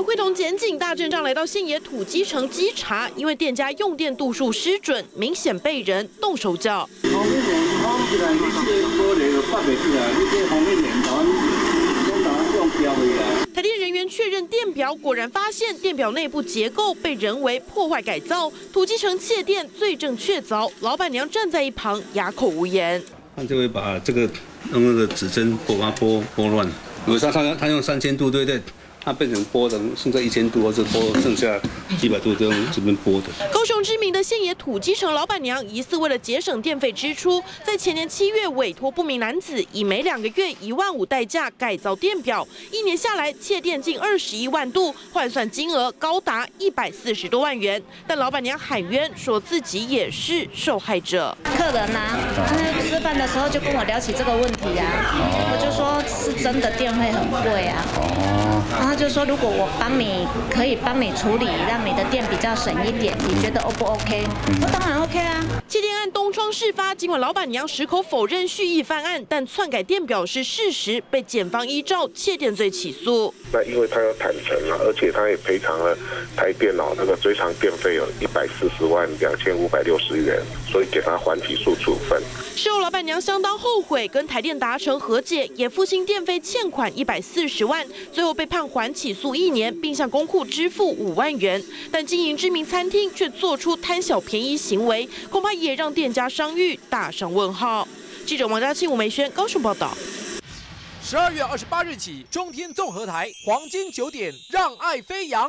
员会同检警大阵仗来到县野土鸡城稽查，因为店家用电度数失准，明显被人动手脚。 台电人员确认电表，果然发现电表内部结构被人为破坏改造。土鸡城窃电罪证确凿，老板娘站在一旁哑口无言。他就会把这个那个指针拨乱。比如说他用3000度对不对？ 它变成波的，剩下1000度，或者波剩下100度这样这边波的。高雄知名的县野土鸡城老板娘疑似为了节省电费支出，在前年7月委托不明男子以每2个月1万5代价改造电表，1年下来窃电近21万度，换算金额高达140多万元。但老板娘喊冤，说自己也是受害者。客人啊，吃饭的时候就跟我聊起这个问题啊，我就说是真的电费很贵啊。 他就说，如果我可以帮你处理，让你的电比较省一点，你觉得 O 不 OK？ 我当然 OK 啊。窃电案东窗事发，尽管老板娘矢口否认蓄意犯案，但篡改电表是事实，被检方依照窃电罪起诉。那因为他要坦诚了，而且他也赔偿了台电脑那个追偿电费有140万2560元，所以给他缓起诉处分。事后老板娘相当后悔，跟台电达成和解，也付清电费欠款140万，最后被判缓。 起诉1年，并向公库支付5万元，但经营知名餐厅却做出贪小便宜行为，恐怕也让店家商誉打上问号。记者王嘉庆、吴梅轩高雄报道。12月28日起，中天综合台黄金9点，让爱飞扬。